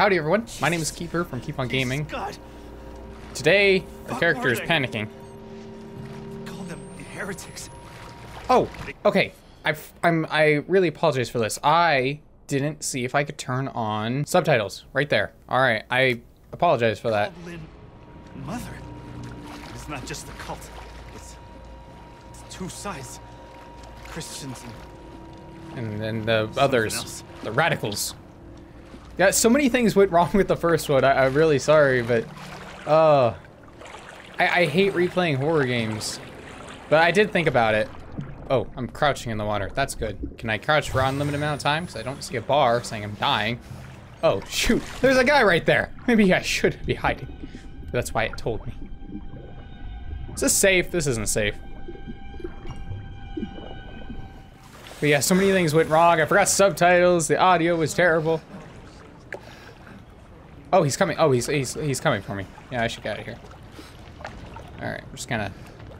Howdy everyone, my name is Keeper from Keep On Gaming. Today, our character is panicking. Call them heretics. Oh, okay. I really apologize for this. I didn't see if I could turn on subtitles right there. All right, I apologize for that. Mother, it's not just the cult. It's two sides, Christians and then the others, the radicals. Yeah, so many things went wrong with the first one. I'm really sorry, but I hate replaying horror games. But I did think about it. Oh, I'm crouching in the water. That's good. Can I crouch for an unlimited amount of time? Because I don't see a bar saying I'm dying. Oh, shoot. There's a guy right there. Maybe I should be hiding. That's why it told me. Is this safe? This isn't safe. But yeah, so many things went wrong. I forgot subtitles. The audio was terrible. Oh, he's coming. Oh, he's coming for me. Yeah, I should get out of here. All right, we're just gonna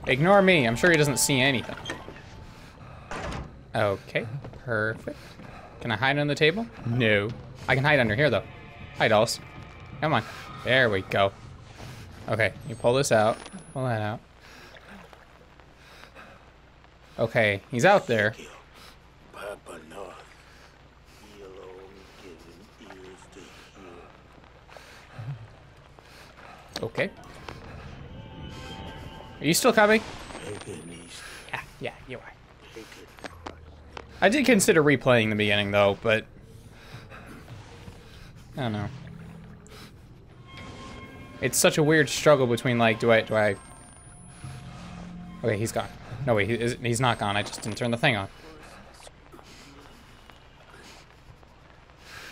ignore me. I'm sure he doesn't see anything. Okay, perfect. Can I hide on the table? No. I can hide under here, though. Hi, dolls. Come on. There we go. Okay, you pull this out. Pull that out. Okay, he's out there. Okay. Are you still coming? Yeah, yeah, you are. I did consider replaying the beginning, though, but I don't know. It's such a weird struggle between, like, do I... Okay, he's gone. No, wait, he's not gone. I just didn't turn the thing on.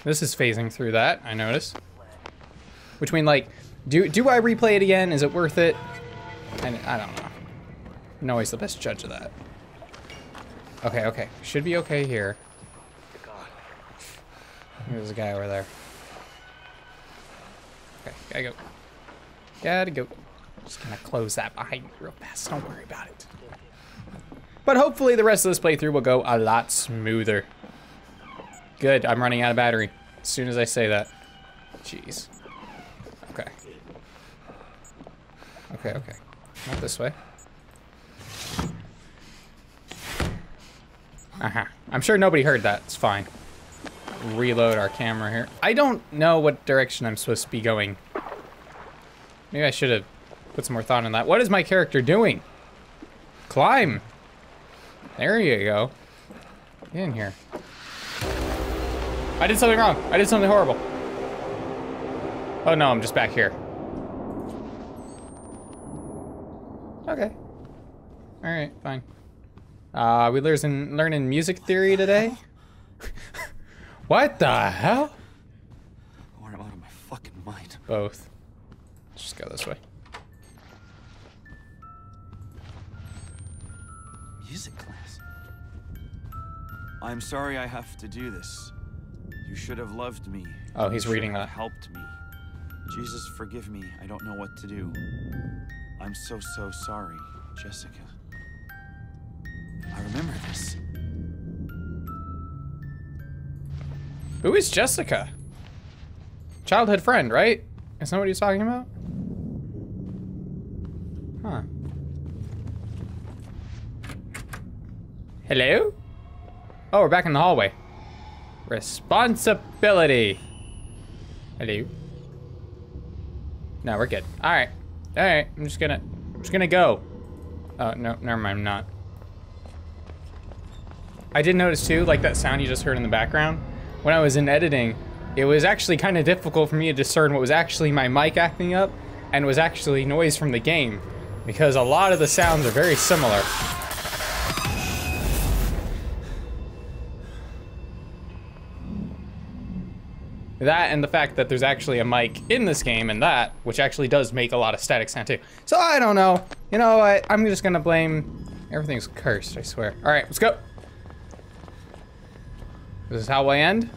This is phasing through that, I notice. Between, like, do I replay it again? Is it worth it? And I don't know. I'm not always the best judge of that. Okay, okay. Should be okay here. There's a guy over there. Okay, gotta go. Gotta go. Just gonna close that behind me real fast. Don't worry about it. But hopefully the rest of this playthrough will go a lot smoother. Good, I'm running out of battery as soon as I say that. Jeez. Okay. Okay, okay. Not this way. Uh-huh. I'm sure nobody heard that. It's fine. Reload our camera here. I don't know what direction I'm supposed to be going. Maybe I should have put some more thought in that. What is my character doing? Climb. There you go. Get in here. I did something wrong. I did something horrible. Oh no, I'm just back here. Okay. Alright, fine. We learning music theory today. What the hell? I'm out of my fucking mind. Both. Let's just go this way. Music class. I'm sorry I have to do this. You should have loved me. Oh, he's reading that. Helped me. Jesus, forgive me. I don't know what to do. I'm so sorry, Jessica. I remember this. Who is Jessica? Childhood friend, right? Is that what he's talking about? Huh. Hello? Oh, we're back in the hallway. Responsibility. Hello. No, we're good. All right. All right. I'm just gonna go. Oh, no, never mind. I'm not. I did notice too, like that sound you just heard in the background. When I was in editing, it was actually kind of difficult for me to discern what was actually my mic acting up and was actually noise from the game, because a lot of the sounds are very similar. That and the fact that there's actually a mic in this game and that, which actually does make a lot of static sound too. So I don't know. You know what? I'm just gonna blame everything's cursed, I swear. All right, let's go. This is how I end?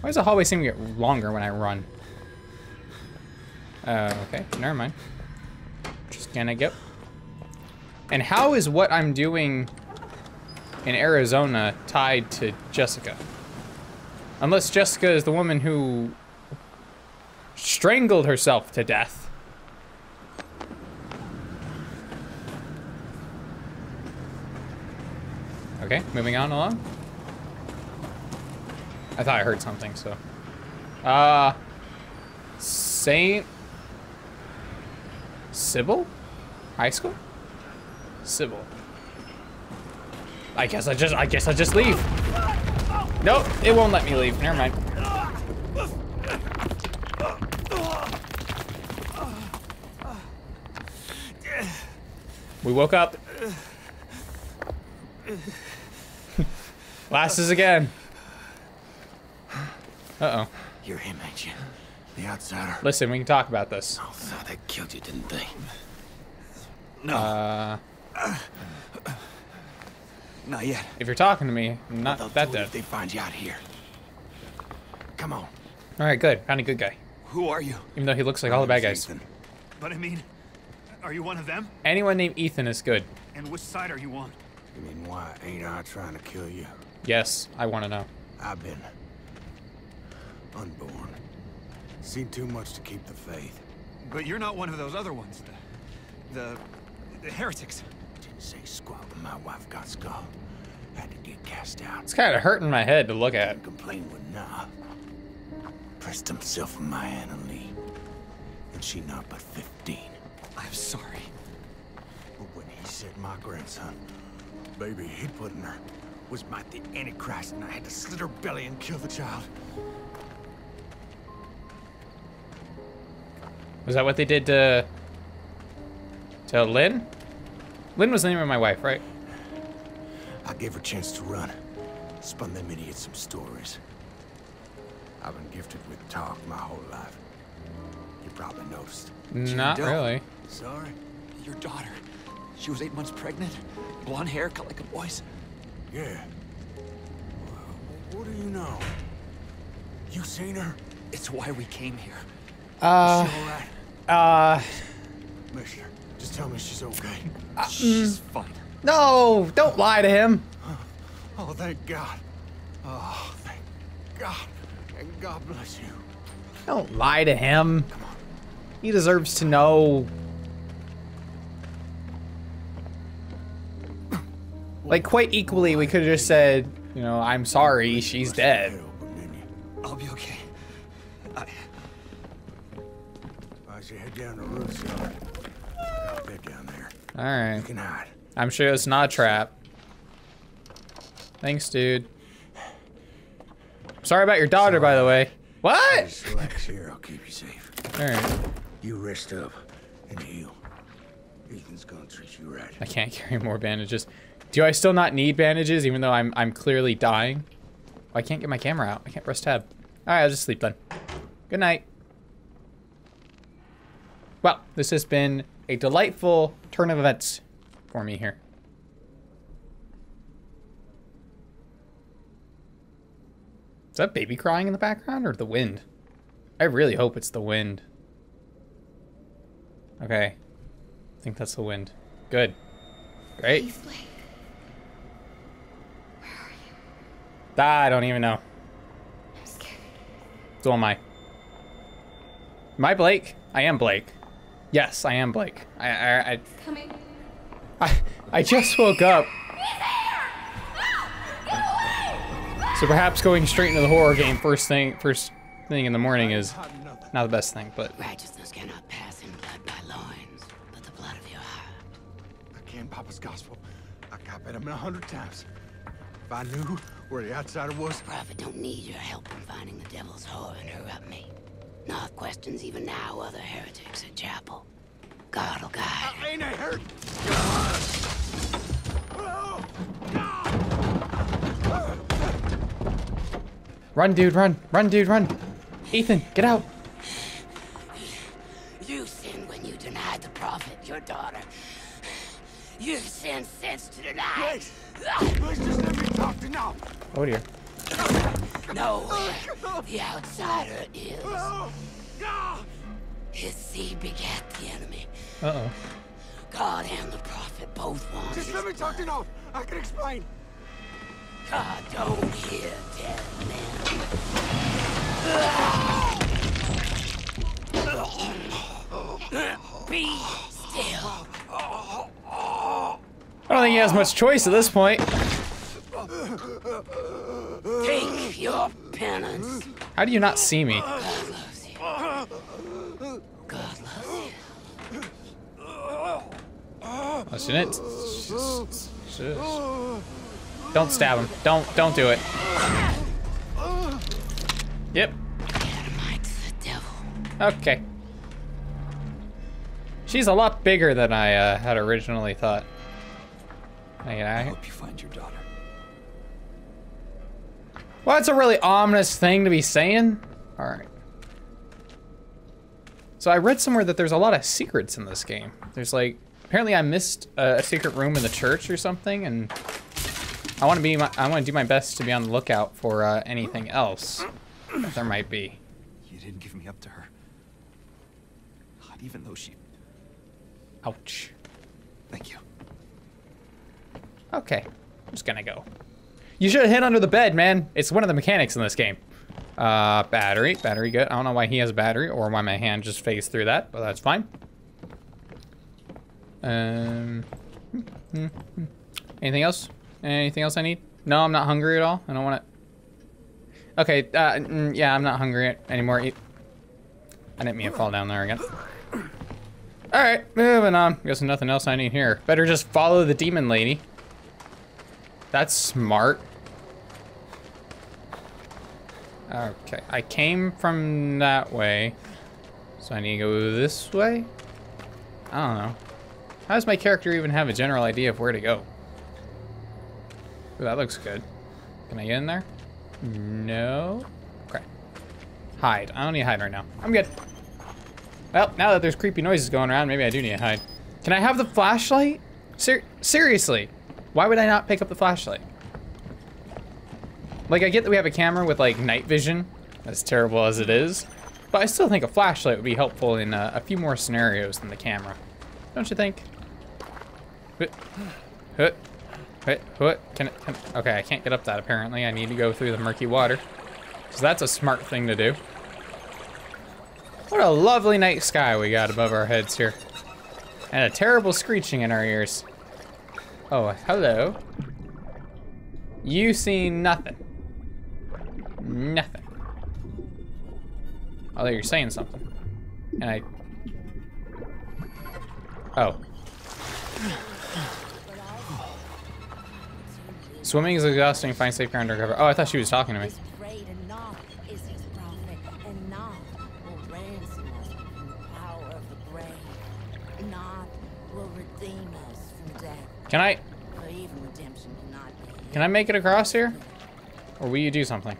Why does the hallway seem to get longer when I run? Okay, never mind. Just gonna go. And how is what I'm doing in Arizona tied to Jessica? Unless Jessica is the woman who strangled herself to death. Okay, moving on along. I thought I heard something, so. St. Sybil? High school? Sybil. I guess I just leave. Nope, it won't let me leave. Never mind. We woke up. Glasses again. Uh-oh. You're him, ain't you? The outsider. Listen, we can talk about this. Oh, they killed you, didn't they? No. Not yet. If you're talking to me, I'm not that dead. They find you out here. Come on. All right, good. Found a good guy. Who are you? Even though he looks like all the bad guys. Ethan. But I mean, are you one of them? Anyone named Ethan is good. And which side are you on? You mean why ain't I trying to kill you? Yes, I want to know. I've been unborn. Seen too much to keep the faith. But you're not one of those other ones, the heretics. Didn't say squat when my wife got skull. Had to get cast out. It's kind of hurting my head to look at. Didn't complain with nah. Pressed himself on my Anna Lee. And she not but 15. I'm sorry. But when he said my grandson, baby he put in her, was might the Antichrist, and I had to slit her belly and kill the child. Was that what they did to Lynn? Lynn was the name of my wife, right? I gave her a chance to run. Spun them idiots some stories. I've been gifted with talk my whole life. You probably noticed. Not really. Sorry. Your daughter. She was 8 months pregnant. Blonde hair, cut like a boy's. Yeah. What do you know? You seen her? It's why we came here. Mister, just tell me she's okay. She's fine. No, don't lie to him. Oh, thank God. Oh, thank God. And God bless you. Don't lie to him. Come on. He deserves to know. Like, quite equally, we could have just said, you know, I'm sorry, she's dead. I'll be okay. Alright. I'm sure it's not a trap. Thanks, dude. Sorry about your daughter, by the way. What? Here, I'll keep you safe. Alright. You rest up and heal. Ethan's gonna treat you right. I can't carry more bandages. Do I still not need bandages even though I'm clearly dying? Oh, I can't get my camera out. I can't press tab. Alright, I'll just sleep then. Good night. Well, this has been a delightful turn of events for me here. Is that baby crying in the background or the wind? I really hope it's the wind. Okay. I think that's the wind. Good. Great. Where are you? I don't even know. I'm scared. So am I. Am I Blake? I am Blake. Yes, I am Blake. I coming. I just woke up. So perhaps going straight into the horror game first thing in the morning is not the best thing, but righteousness cannot pass in blood by loins, but the blood of your heart. I can Papa's gospel. I copied him 100 times. If I knew where the outsider was. The prophet don't need your help in finding the devil's whore and her up me. North questions even now other heretics at chapel. God'll guide. I ain't a heretic. Run, dude, run. Run, dude, run. Ethan, get out. You sinned when you denied the prophet, your daughter. You've sinned since to deny. Grace, please just let me talk to now. Oh, dear. No, the outsider is. His seed begat the enemy. Uh-oh. God and the prophet both want. Just let me talk to you. I can explain. I don't hear dead men. Be still. I don't think he has much choice at this point. Take your penance. How do you not see me? God loves you. God loves you. That's in it. Don't stab him. Don't do it. Yep. Okay. She's a lot bigger than I had originally thought. I hope you find your daughter. Well, that's a really ominous thing to be saying. All right. So I read somewhere that there's a lot of secrets in this game. There's like, apparently I missed a secret room in the church or something, and I want to do my best to be on the lookout for anything else that there might be. You didn't give me up to her, not even though she. Ouch. Thank you. Okay, I'm just gonna go. You should have hid under the bed, man. It's one of the mechanics in this game. Battery good. I don't know why he has a battery or why my hand just phased through that, but that's fine. Anything else? Anything else I need? No, I'm not hungry at all. I don't want to. Okay, yeah, I'm not hungry anymore. I didn't mean to fall down there again. All right, moving on. Guess nothing else I need here. Better just follow the demon lady. That's smart. Okay, I came from that way, so I need to go this way? I don't know. How does my character even have a general idea of where to go? Ooh, that looks good. Can I get in there? No. Okay. Hide. I don't need to hide right now. I'm good. Well, now that there's creepy noises going around, maybe I do need to hide. Can I have the flashlight? Seriously. Why would I not pick up the flashlight? Like, I get that we have a camera with, like, night vision, as terrible as it is, but I still think a flashlight would be helpful in a few more scenarios than the camera. Don't you think? Okay, I can't get up that, apparently. I need to go through the murky water. So that's a smart thing to do. What a lovely night sky we got above our heads here. And a terrible screeching in our ears. Oh, hello. You see nothing. Nothing. Although you're saying something. And I... Oh. Swimming is exhausting. Find safe ground to recover. Oh, I thought she was talking to me. Can I make it across here? Or will you do something?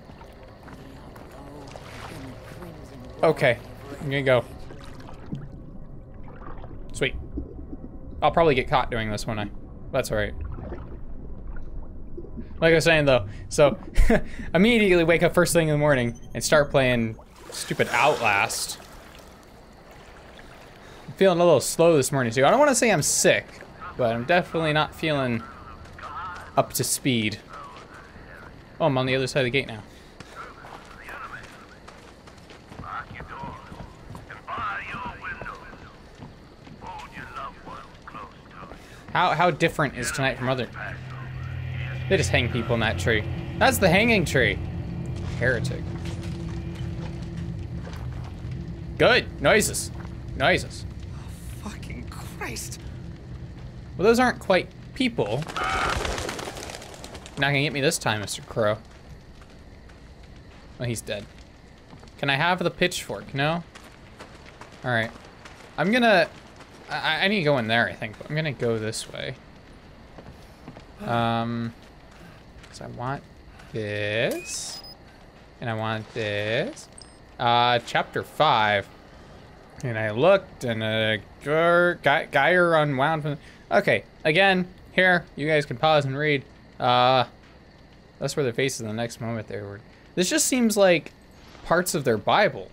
Okay, I'm gonna go. Sweet. I'll probably get caught doing this, won't I? That's all right. Like I was saying though, so immediately wake up first thing in the morning and start playing stupid Outlast. I'm feeling a little slow this morning too. I don't want to say I'm sick, but I'm definitely not feeling up to speed. Oh, I'm on the other side of the gate now. How different is tonight from other? They just hang people in that tree. That's the hanging tree. Heretic. Good. Noises. Noises. Oh, fucking Christ. Well, those aren't quite people. Not gonna get me this time, Mr. Crow. Well, he's dead. Can I have the pitchfork? No? Alright. I'm gonna... I need to go in there, I think, but I'm gonna go this way. So I want this. And I want this. Chapter 5. And I looked, and a Geyer unwound from... Okay, again, here, you guys can pause and read. That's where their faces in the next moment they were. This just seems like parts of their Bible.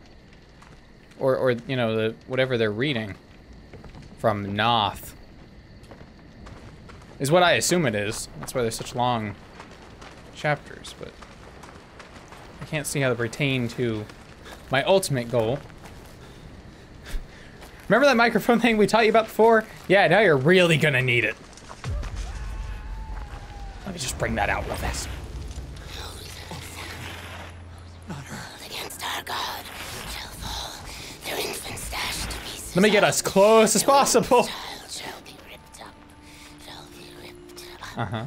Or you know, the whatever they're reading from Noth. Is what I assume it is. That's why there's such long chapters, but I can't see how they pertain to my ultimate goal. Remember that microphone thing we taught you about before? Yeah, now you're really gonna need it. Let me just bring that out real fast. Let me get as close as possible. Uh-huh.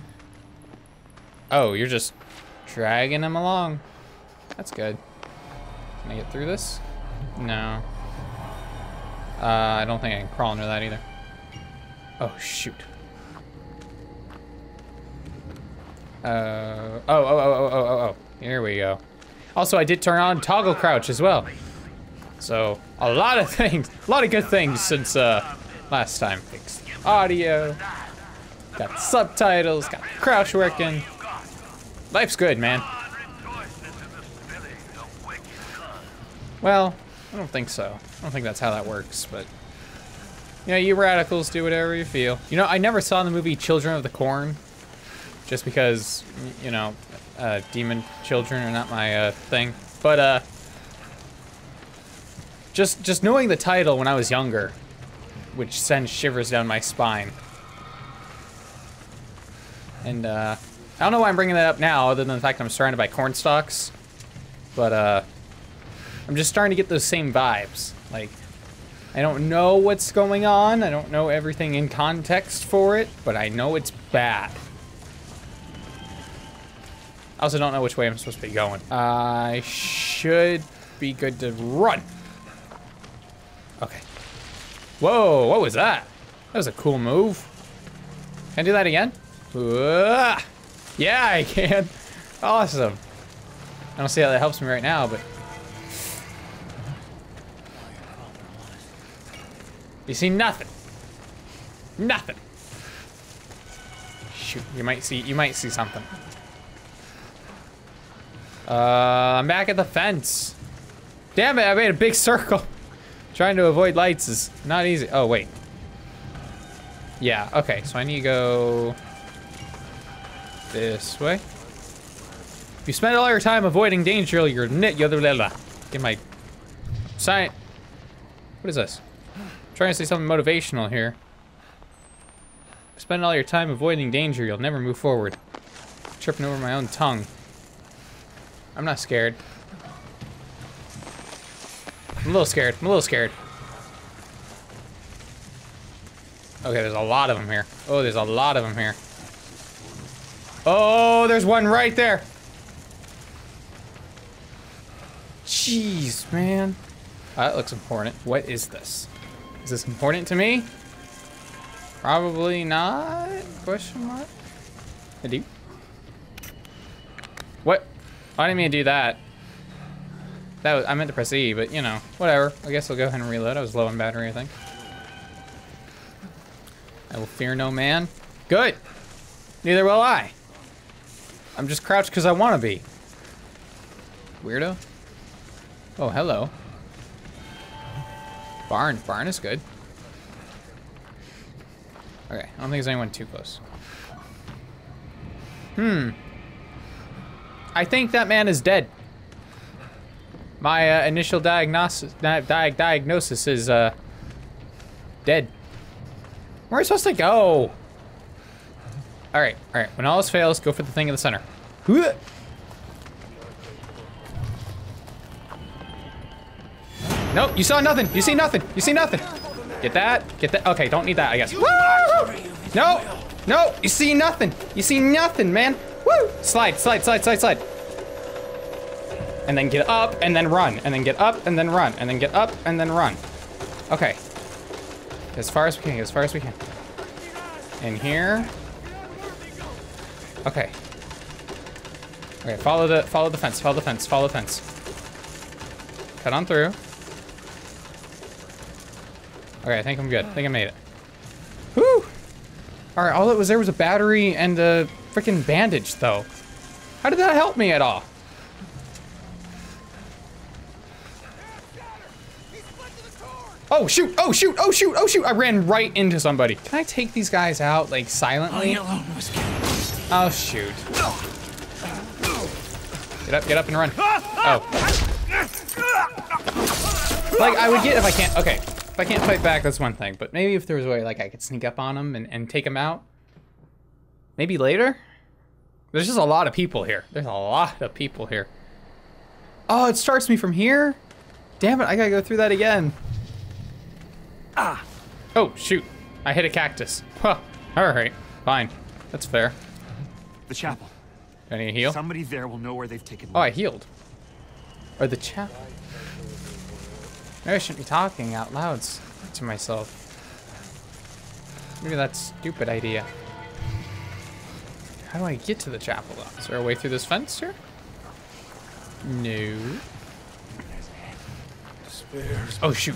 Oh, you're just dragging him along. That's good. Can I get through this? No. I don't think I can crawl under that either. Oh, shoot. Oh. Here we go. Also, I did turn on toggle crouch as well. So, a lot of things, a lot of good things since last time. Fixed audio, got subtitles, got crouch working. Life's good, man. Well, I don't think so. I don't think that's how that works, but... You know, you radicals do whatever you feel. You know, I never saw the movie Children of the Corn, just because, you know, demon children are not my thing. But, Just knowing the title when I was younger, which sends shivers down my spine. And, I don't know why I'm bringing that up now, other than the fact I'm surrounded by corn stalks. But, I'm just starting to get those same vibes. Like, I don't know what's going on, I don't know everything in context for it, but I know it's bad. I also don't know which way I'm supposed to be going. I should be good to run. Okay. Whoa, what was that? That was a cool move. Can I do that again? Yeah, I can. Awesome. I don't see how that helps me right now, but... You see nothing. Nothing. Shoot, you might see something. I'm back at the fence. Damn it, I made a big circle. Trying to avoid lights is not easy. Oh, wait. Yeah, okay, so I need to go this way. If you spend all your time avoiding danger, you're nit yodla. Get my sign. What is this? I'm trying to say something motivational here. Spend all your time avoiding danger, you'll never move forward. Tripping over my own tongue. I'm not scared. I'm a little scared. Okay, there's a lot of them here. Oh, there's a lot of them here. Oh, there's one right there. Jeez, man. Oh, that looks important. What is this? Is this important to me? Probably not? Question mark? I do. What? I didn't mean to do that. That was, I meant to press E, but you know, whatever. I guess I'll go ahead and reload. I was low on battery, I think. I will fear no man. Good. Neither will I. I'm just crouched because I want to be. Weirdo. Oh, hello. Barn. Barn is good. Okay, I don't think there's anyone too close. Hmm. I think that man is dead. My initial diagnosis is dead. Where am I supposed to go? All right. When all else fails, go for the thing in the center. Nope, you saw nothing. You see nothing. Get that. Okay, don't need that, I guess. Woo! No, you see nothing. Man. Woo! Slide. And then get up, and then run, and then get up, and then run, and then get up, and then run. Okay. As far as we can. In here. Okay. Okay, follow the fence. Cut on through. Okay, I think I'm good. I think I made it. Woo! Alright, all that was there was a battery and a freaking bandage, though. How did that help me at all? Oh shoot! I ran right into somebody. Can I take these guys out, like, silently? Oh shoot. Get up and run. Oh. Like, I would get if I can't, okay. If I can't fight back, that's one thing. But maybe if there was a way, like, I could sneak up on them and take them out. Maybe later? There's just a lot of people here. There's a lot of people here. Oh, it starts me from here? Damn it, I gotta go through that again. Ah. Oh, shoot. I hit a cactus. Huh. Alright, fine. That's fair. The chapel. Do I need a heal? Somebody there will know where they've taken me. Oh, I healed. Or the chapel. Maybe I shouldn't be talking out loud to myself. Maybe that's a stupid idea. How do I get to the chapel, though? Is there a way through this fence here? No. Oh, shoot.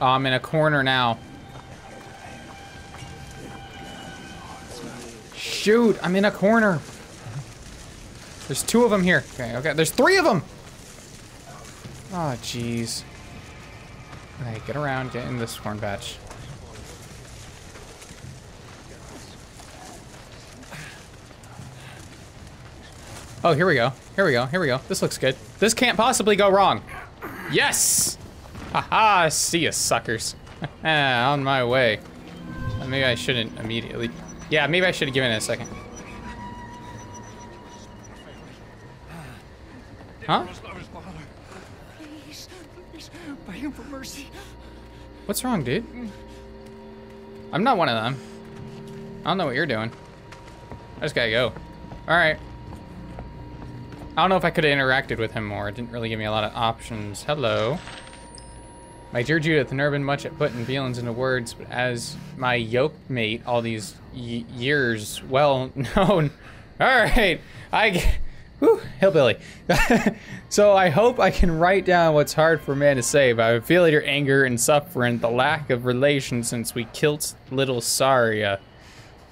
Oh, I'm in a corner now. Shoot, I'm in a corner. There's two of them here. Okay, okay. There's three of them. Oh, jeez. All right, get around, get in this corn patch. Oh, here we go. Here we go. Here we go. This looks good. This can't possibly go wrong. Yes! Haha, see ya, suckers. On my way. Maybe I shouldn't immediately. Yeah, maybe I should have given it a second. Huh? Please, please, beg him for mercy. What's wrong, dude? I'm not one of them. I don't know what you're doing. I just gotta go. Alright. I don't know if I could have interacted with him more. It didn't really give me a lot of options. Hello. My dear Judith, and urban much at putting feelings into words, but as my yoke mate all these years well known. All right. Whew, hillbilly. So I hope I can write down what's hard for man to say, but I feel your anger and suffering, the lack of relation since we killed little Saria.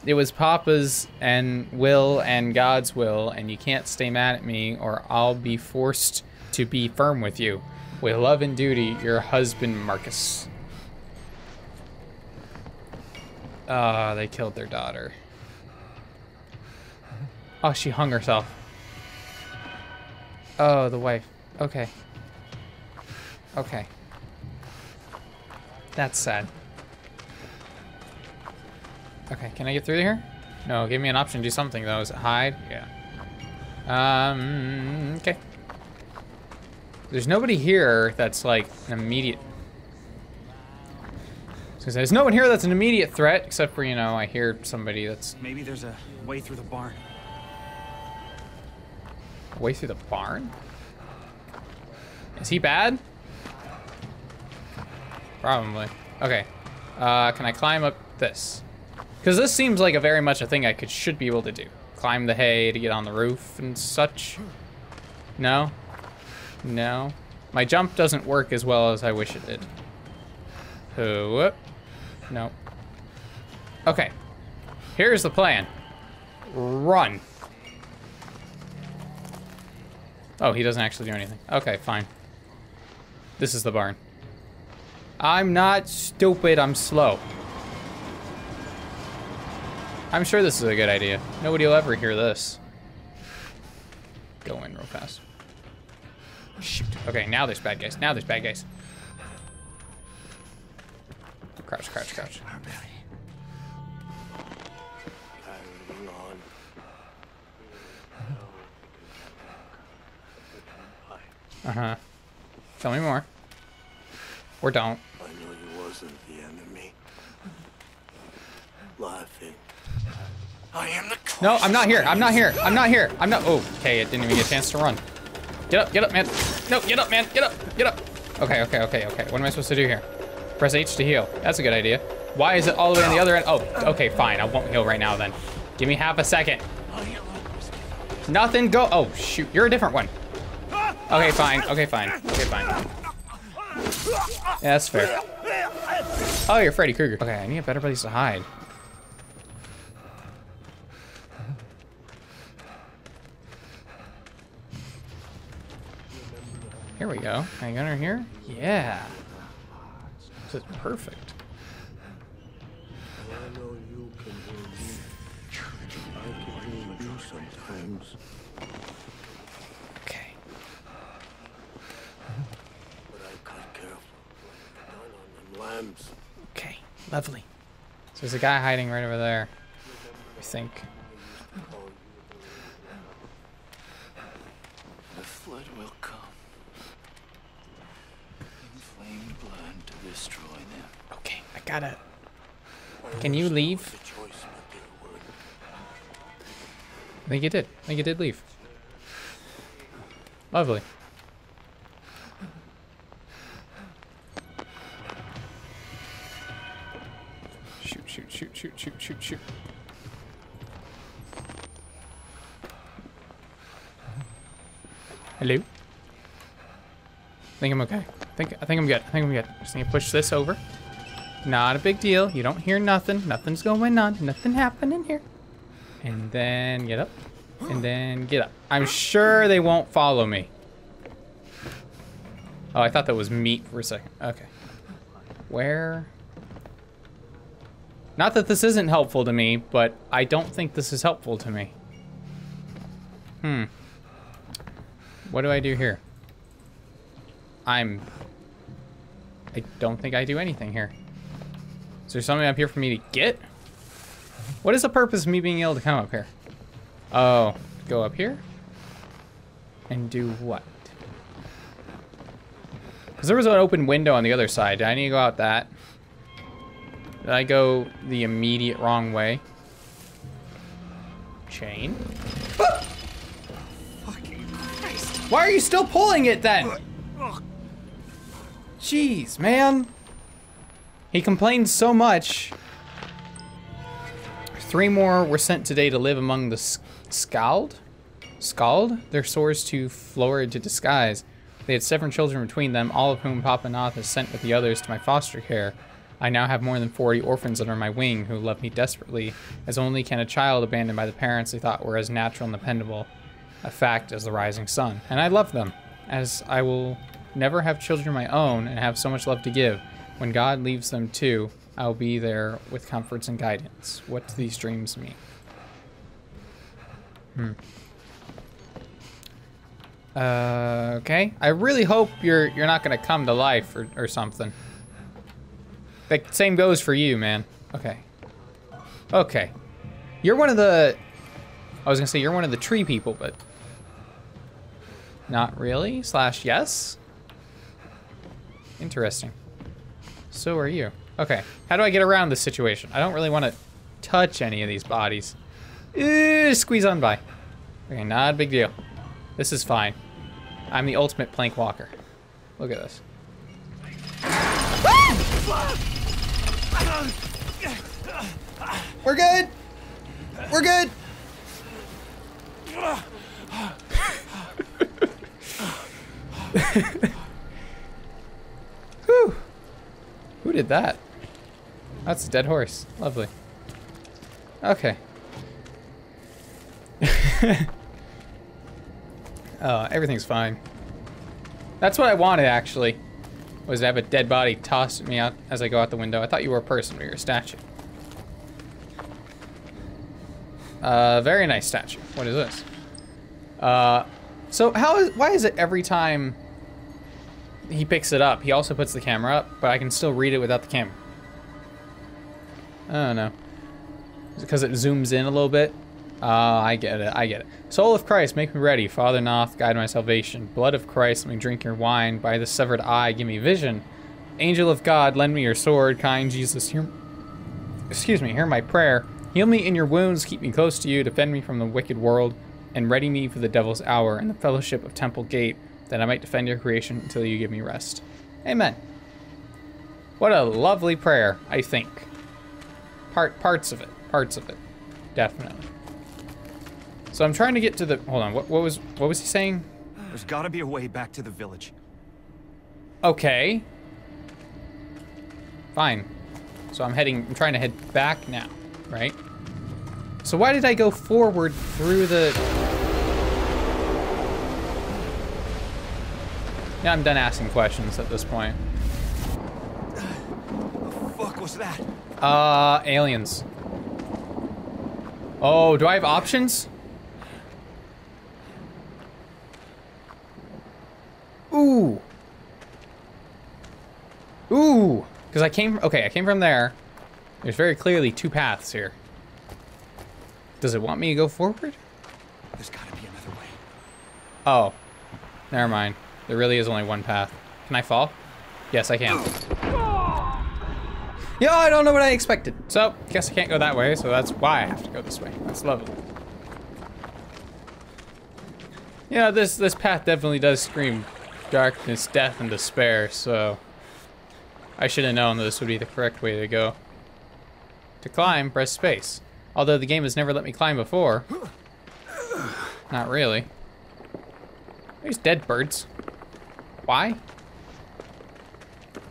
It was Papa's and will and God's will, and you can't stay mad at me or I'll be forced to be firm with you. With love and duty, your husband, Marcus. Ah, they killed their daughter. Oh, she hung herself. Oh, the wife. Okay. Okay. That's sad. Okay, can I get through here? No, give me an option. Do something, though. Is it hide? Yeah. Okay. There's nobody here that's, like, an immediate... There's no one here that's an immediate threat, except for, you know, I hear somebody that's... Maybe there's a way through the barn. A way through the barn? Is he bad? Probably. Okay. Can I climb up this? Because this seems like a very much a thing I should be able to do. Climb the hay to get on the roof and such. No? No. My jump doesn't work as well as I wish it did. Whoop. No. Okay. Here's the plan. Run. Oh, he doesn't actually do anything. Okay, fine. This is the barn. I'm not stupid, I'm slow. I'm sure this is a good idea. Nobody will ever hear this. Go in real fast. Shoot. Okay, now there's bad guys. Now there's bad guys. Crouch, crouch, crouch. Uh-huh. Tell me more. Or don't. I know you wasn't the enemy. Laughing. I am the curse. No, I'm not here. I'm not here. I'm not here. I'm not. Oh, okay. It didn't even get a chance to run. Get up, man. No, get up, man. Get up, get up. Okay, okay, okay, okay. What am I supposed to do here? Press H to heal. That's a good idea. Why is it all the way on the other end? Oh, okay, fine. I won't heal right now then. Give me half a second. Nothing. Go. Oh, shoot. You're a different one. Okay, fine. Okay, fine. Okay, fine. Yeah, that's fair. Oh, you're Freddy Krueger. Okay, I need a better place to hide. Here we go. Hang on here. Yeah. This is perfect. goes. Okay. Okay, lovely. So there's a guy hiding right over there, I think. The flood will come. Inflamed blood to destroy them. Okay, I gotta... Can you leave? I think you did. I think you did leave. Lovely. Shoot, shoot, shoot, shoot, shoot, shoot, shoot. Hello? I think I'm okay. I think I'm good. I think I'm good. Just need to push this over. Not a big deal. You don't hear nothing. Nothing's going on. Nothing happening here. And then get up. And then get up. I'm sure they won't follow me. Oh, I thought that was meat for a second. Okay. Where? Not that this isn't helpful to me, but I don't think this is helpful to me. Hmm. What do I do here? I don't think I do anything here. Is there something up here for me to get? What is the purpose of me being able to come up here? Oh, go up here? And do what? Because there was an open window on the other side. Did I need to go out that? Did I go the immediate wrong way? Chain. Ah! Fucking Christ. Why are you still pulling it then? Jeez, man. He complained so much. 3 more were sent today to live among the Skald. Skald? Their sores too florid to disguise. They had 7 children between them, all of whom Papa Noth has sent with the others to my foster care. I now have more than 40 orphans under my wing who love me desperately, as only can a child abandoned by the parents they thought were as natural and dependable a fact as the rising sun. And I love them, as I will never have children of my own and have so much love to give. When God leaves them too, I'll be there with comforts and guidance. What do these dreams mean? Okay. I really hope you're not gonna come to life or something. The same goes for you, man. Okay. Okay. You're one of the... I was gonna say you're one of the tree people, but... Not really? Slash yes? Interesting. So are you. Okay, how do I get around this situation? I don't really want to touch any of these bodies. Squeeze on by. Okay, not a big deal. This is fine. I'm the ultimate plank walker. Look at this. Ah! We're good. We're good. Whew. Who did that? That's a dead horse. Lovely. Okay. Everything's fine. That's what I wanted, actually, was to have a dead body toss at me out as I go out the window. I thought you were a person, but you're a statue. Very nice statue. What is this? So why is it every time he picks it up, he also puts the camera up, but I can still read it without the camera? I don't know. Is it because it zooms in a little bit? I get it, I get it. Soul of Christ, make me ready. Father Noth, guide my salvation. Blood of Christ, let me drink your wine. By the severed eye, give me vision. Angel of God, lend me your sword. Kind Jesus, hear my prayer. Heal me in your wounds, keep me close to you, defend me from the wicked world, and ready me for the devil's hour and the fellowship of Temple Gate, that I might defend your creation until you give me rest. Amen. What a lovely prayer, I think. Parts of it, definitely. So I'm trying to get to the. Hold on. What was he saying? There's got to be a way back to the village. Okay. Fine. So I'm trying to head back now, right? So why did I go forward through the? Now I'm done asking questions at this point. The fuck was that? Aliens. Oh, do I have options? Ooh! Ooh! Because I came... Okay, I came from there. There's very clearly two paths here. Does it want me to go forward? There's gotta be another way. Oh. Never mind. There really is only one path. Can I fall? Yes, I can. Yo, I don't know what I expected. So, I guess I can't go that way, so that's why I have to go this way. That's lovely. Yeah, this path definitely does scream darkness, death, and despair, so... I should have known that this would be the correct way to go. To climb, press space. Although the game has never let me climb before. Not really. There's dead birds. Why?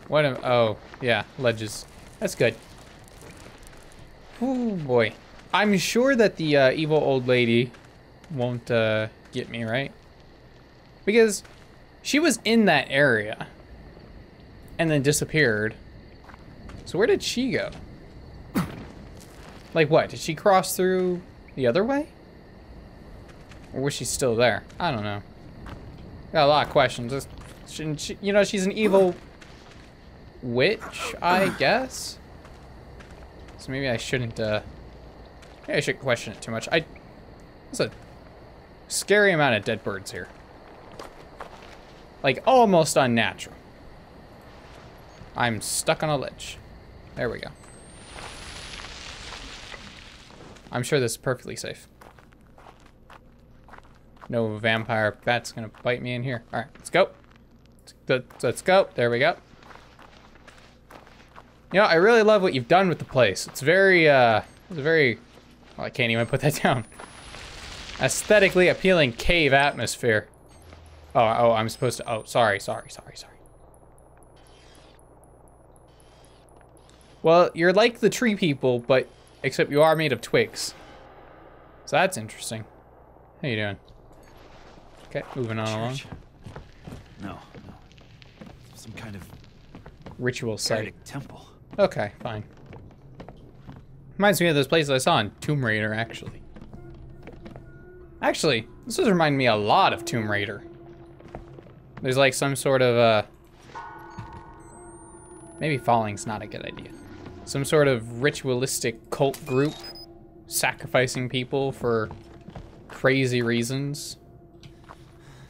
What am... Oh, yeah, ledges. That's good. Oh, boy. I'm sure that the evil old lady won't get me, right? Because she was in that area and then disappeared. So where did she go? Like what? Did she cross through the other way? Or was she still there? I don't know. Got a lot of questions. Shouldn't she, you know, she's an evil witch, I guess? So maybe I shouldn't, maybe I shouldn't question it too much. There's a scary amount of dead birds here. Like, almost unnatural. I'm stuck on a ledge. There we go. I'm sure this is perfectly safe. No vampire bat's gonna bite me in here. All right, let's go. Let's go. There we go. You know, I really love what you've done with the place. It's very, well, I can't even put that down. Aesthetically appealing cave atmosphere. Oh, I'm supposed to, oh, sorry. Well, you're like the tree people, but except you are made of twigs. So that's interesting. How you doing? Okay, moving on along. No. Some kind of ritual site. Temple. Okay, fine. Reminds me of those places I saw in Tomb Raider, actually. Actually, this does remind me a lot of Tomb Raider. There's like some sort of maybe falling's not a good idea. Some sort of ritualistic cult group sacrificing people for crazy reasons.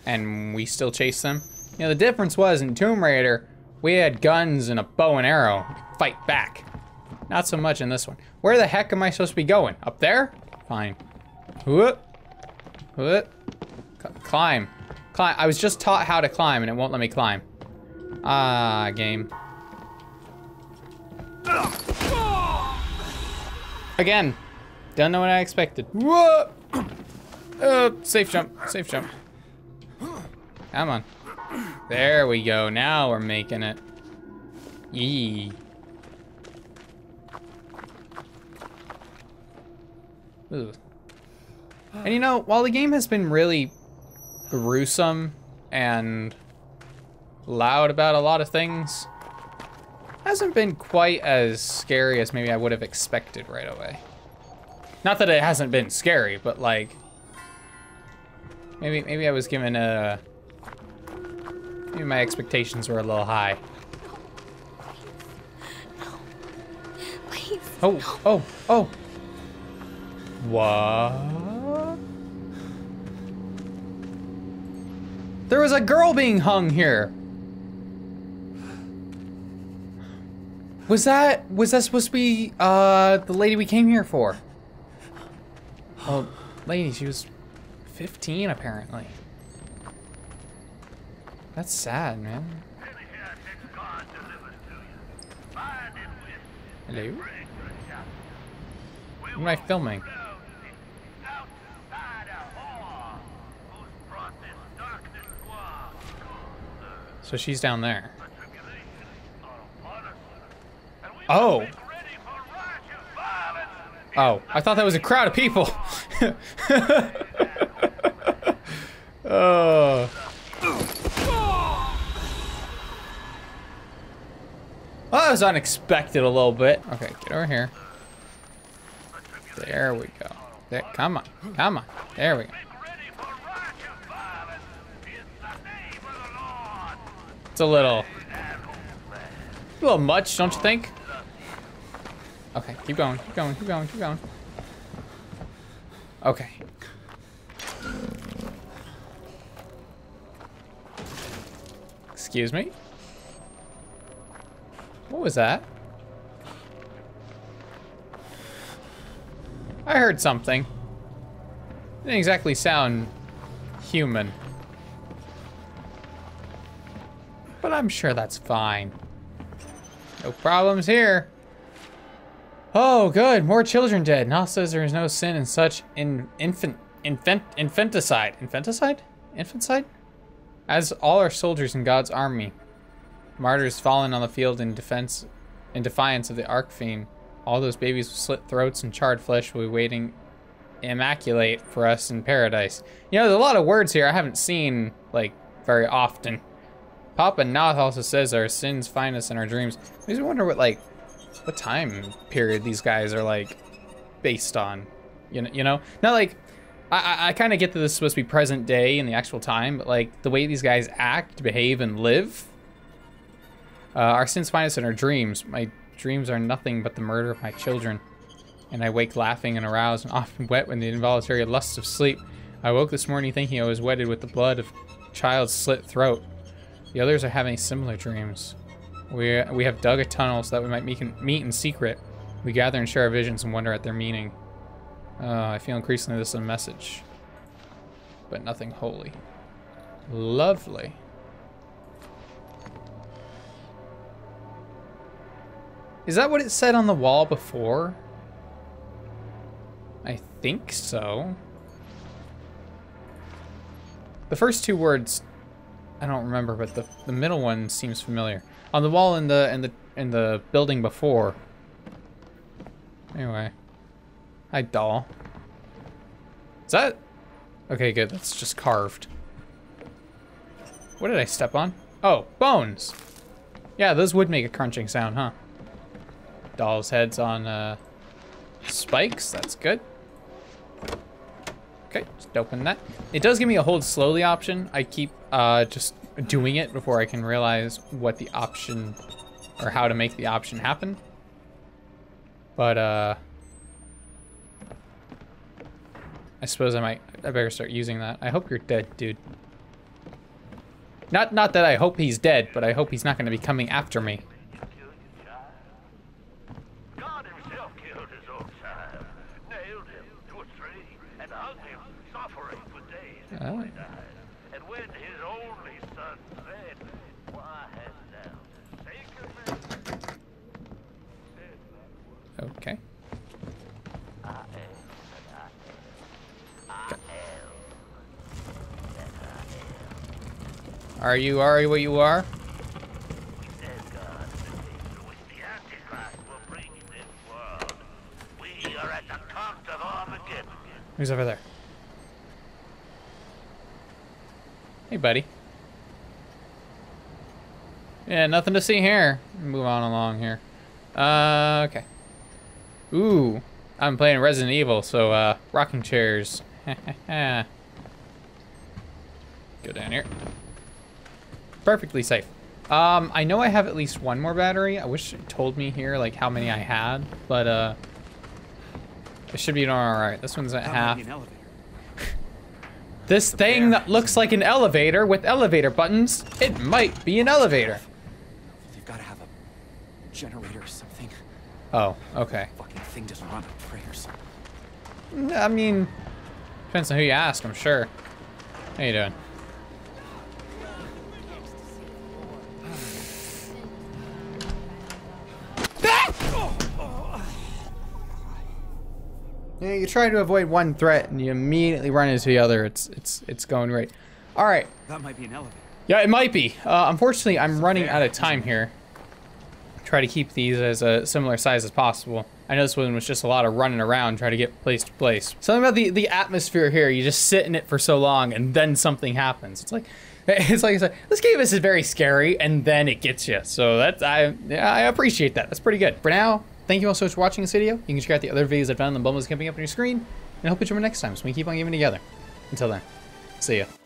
And we still chase them. You know, the difference was in Tomb Raider, we had guns and a bow and arrow. Fight back. Not so much in this one. Where the heck am I supposed to be going? Up there? Fine. Whoop. Whoop. Climb. Climb. I was just taught how to climb and it won't let me climb. Ah, game. Again. Don't know what I expected. Whoop. Safe jump. Come on. There we go. Now we're making it. Yee. Ooh. And you know, while the game has been really gruesome and loud about a lot of things, it hasn't been quite as scary as maybe I would have expected right away. Not that it hasn't been scary, but like, maybe I was given a... Maybe my expectations were a little high. No. Please. Oh. What? There was a girl being hung here. Was that supposed to be the lady we came here for? Oh, lady, she was 15 apparently. That's sad, man. Hello? What am I filming? So she's down there. Oh! Oh, I thought that was a crowd of people! Oh... Oh, that was unexpected a little bit. Okay, get over here. There we go. There, come on. There we go. a little. A little much, don't you think? Okay, keep going, keep going, keep going, keep going. Okay. Excuse me? What was that? I heard something. It didn't exactly sound human. But I'm sure that's fine. No problems here. Oh, good. More children dead. Now says there is no sin in such infanticide. Infanticide? Infanticide? As all are soldiers in God's army. Martyrs fallen on the field in defiance of the Archfiend. All those babies with slit throats and charred flesh will be waiting immaculate for us in paradise. You know, there's a lot of words here I haven't seen, like, very often. Papa Noth also says our sins find us in our dreams. I just wonder what, like, what time period these guys are, like, based on. You know? Not like, I kind of get that this is supposed to be present day and the actual time, but, like, the way these guys act, behave, and live. Our sins find us in our dreams. My dreams are nothing but the murder of my children. And I wake laughing and aroused and often wet with the involuntary lusts of sleep. I woke this morning thinking I was wetted with the blood of child's slit throat. The others are having similar dreams. We have dug a tunnel so that we might meet in secret. We gather and share our visions and wonder at their meaning. I feel increasingly this is a message, but nothing holy. Lovely. Is that what it said on the wall before? I think so. The first two words, I don't remember, but the middle one seems familiar. On the wall in the building before. Anyway. Hi, doll. Is that? Okay, good. That's just carved. What did I step on? Oh, bones. Yeah, those would make a crunching sound, huh? Doll's heads on spikes. That's good. Okay, just open that. It does give me a hold slowly option. I keep just doing it before I can realize what the option or how to make the option happen. But I suppose I better start using that. I hope you're dead, dude. Not that I hope he's dead, but I hope he's not going to be coming after me. Oh. Okay. Are you what you are? Who's over there? Hey, buddy. Yeah, nothing to see here. Move on along here. Okay. Ooh, I'm playing Resident Evil, so rocking chairs. Go down here. Perfectly safe. I know I have at least one more battery. I wish it told me here like how many I had, but it should be doing all right. This one's at half. This thing that looks like an elevator with elevator buttons, it might be an elevator. They've got to have a generator or something. Oh, okay. Fucking thing doesn't run on prayers. I mean, depends on who you ask, I'm sure. How you doing? Yeah, you try to avoid one threat and you immediately run into the other. It's going great. All right. That might be an elevator. Yeah, it might be. Unfortunately, I'm running out of time here. Try to keep these as a similar size as possible. I know this one was just a lot of running around trying to get place to place. Something about the atmosphere here. You just sit in it for so long and then something happens. It's like I said, this game is very scary and then it gets you. So that's I appreciate that. That's pretty good. For now. Thank you all so much for watching this video. You can check out the other videos I found in the bundles coming up on your screen. And I hope you join me next time so we can keep on gaming together. Until then, see ya.